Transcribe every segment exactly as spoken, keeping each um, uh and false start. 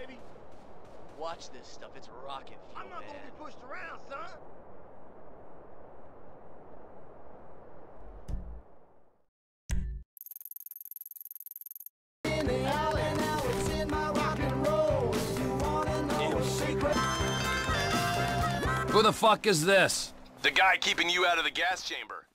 baby. Watch this stuff, it's rocket fuel, I'm not man. gonna be pushed around, son. Who the fuck is this? The guy keeping you out of the gas chamber.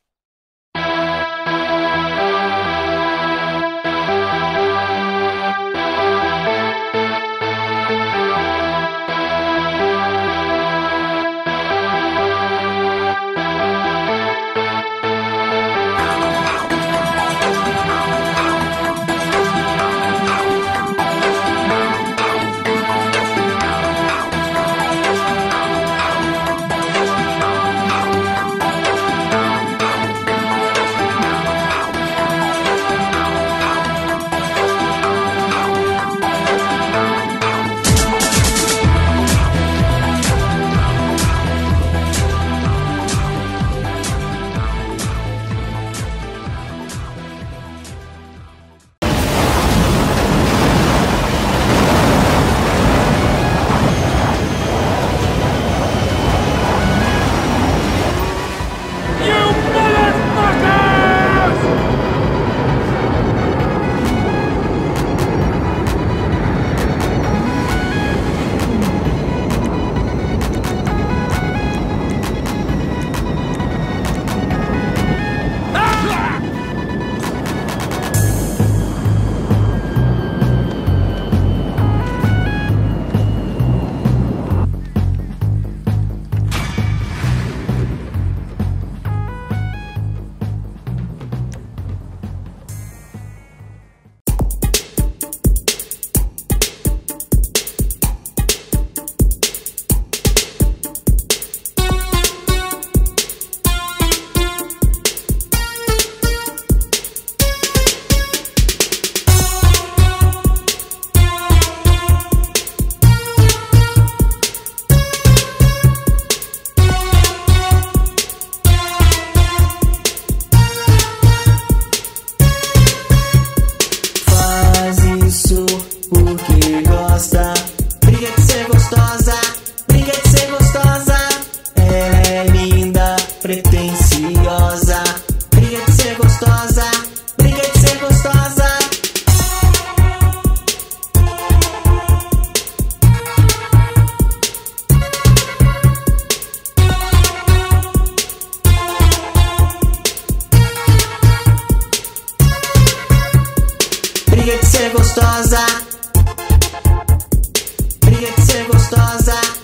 Briga de ser gostosa, briga de ser gostosa.